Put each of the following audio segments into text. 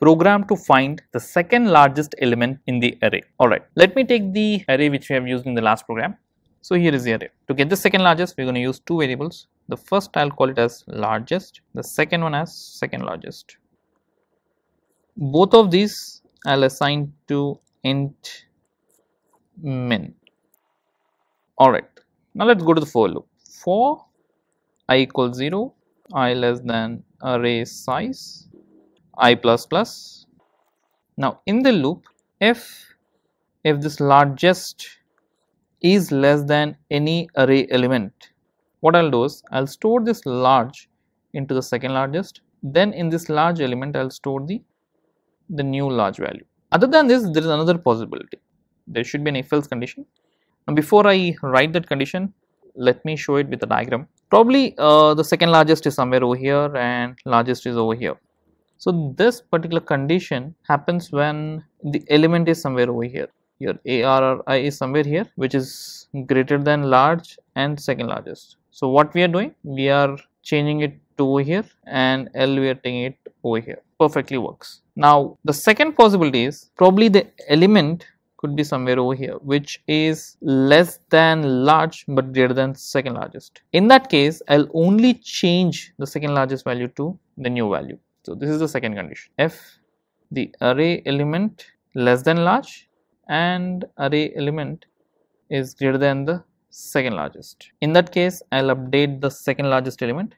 program to find the second largest element in the array. Alright, let me take the array which we have used in the last program. So here is the array. To get the second largest, we are going to use two variables. The first I will call it as largest, the second one as second largest. Both of these I will assign to int min. Alright, now let us go to the for loop. For I equals 0, I less than array size, I plus plus. Now in the loop, if this largest is less than any array element, what I will do is I will store this large into the second largest, then in this large element I will store the new large value. Other than this, there is another possibility. There should be an if else condition. Now before I write that condition, let me show it with a diagram. Probably the second largest is somewhere over here and largest is over here. So this particular condition happens when the element is somewhere over here. Your ARRI is somewhere here, which is greater than large and second largest. So what we are doing, we are changing it to over here, and L we are taking it over here. Perfectly works. Now the second possibility is probably the element could be somewhere over here, which is less than large but greater than second largest. In that case, I'll only change the second largest value to the new value. So this is the second condition. If the array element less than large and array element is greater than the second largest. In that case, I'll update the second largest element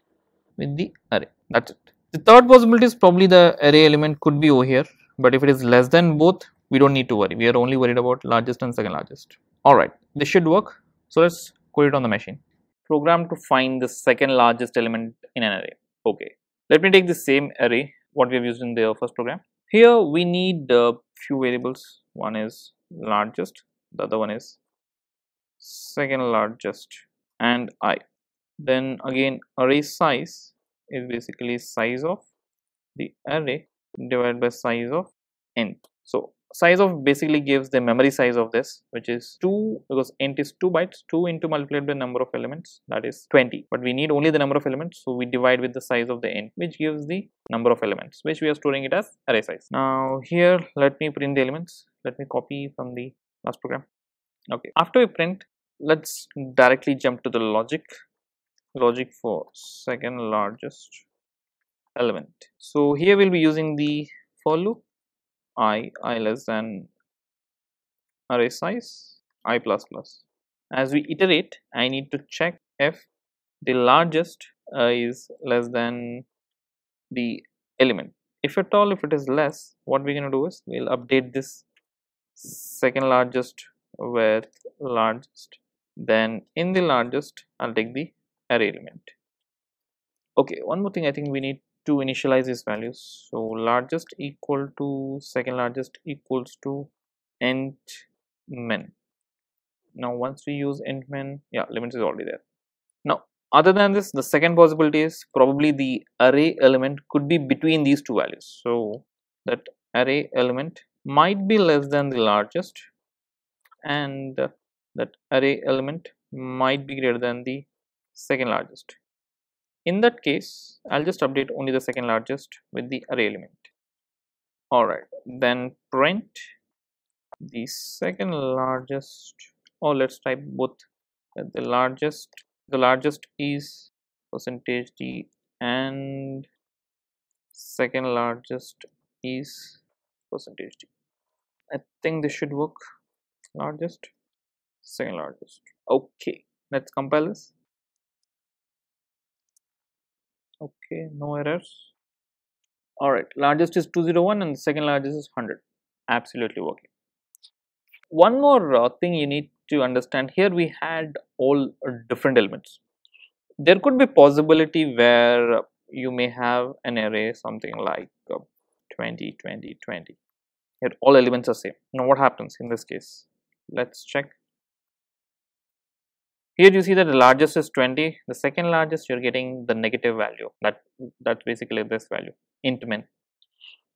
with the array. That's it. The third possibility is probably the array element could be over here, but if it is less than both, we don't need to worry. We are only worried about largest and second largest. Alright, this should work. So let's code it on the machine. Program to find the second largest element in an array. Okay, let me take the same array what we have used in the first program. Here we need few variables. One is largest, the other one is second largest, and I. Then again, array size is basically size of the array divided by size of int. So size of basically gives the memory size of this, which is 2, because int is 2 bytes, 2 into multiplied by number of elements, that is 20. But we need only the number of elements, so we divide with the size of the int, which gives the number of elements, which we are storing it as array size. Now here let me print the elements. Let me copy from the last program. Okay, after we print, let's directly jump to the logic for second largest element. So here we'll be using the for loop. I less than array size, I plus plus. As we iterate, I need to check if the largest is less than the element. If at all, if it is less, what we're going to do is we'll update this second largest with largest. Then in the largest, I'll take the array element. Okay, one more thing I think we need to initialize these values. So largest equal to second largest equals to int min. Now once we use int min, yeah, limits is already there. Now other than this, the second possibility is probably the array element could be between these two values. So that array element might be less than the largest, and that array element might be greater than the second largest. In that case, I'll just update only the second largest with the array element. Alright, then print the second largest, or let's type both. The largest is %d and second largest is %d. I think this should work. Largest, second largest. Okay, let's compile this. Okay, no errors. Alright, largest is 201 and the second largest is 100. Absolutely working. One more thing you need to understand. Here we had all different elements. There could be possibility where you may have an array something like 20, 20, 20. Here all elements are same. Now what happens in this case? Let's check. Here you see that the largest is 20, the second largest you are getting the negative value, that's basically this value int min,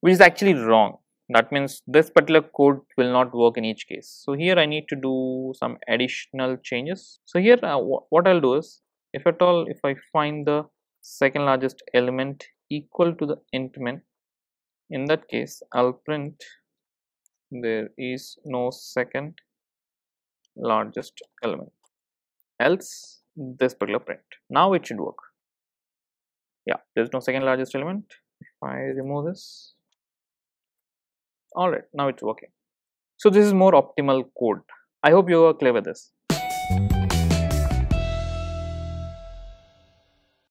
which is actually wrong. That means this particular code will not work in each case. So here I need to do some additional changes. So here what I will do is, if at all, if I find the second largest element equal to the int min, In that case, I'll print there is no second largest element, else this particular print. Now it should work. Yeah, there's no second largest element. If I remove this, all right, now it's working. So this is more optimal code. I hope you are clear with this.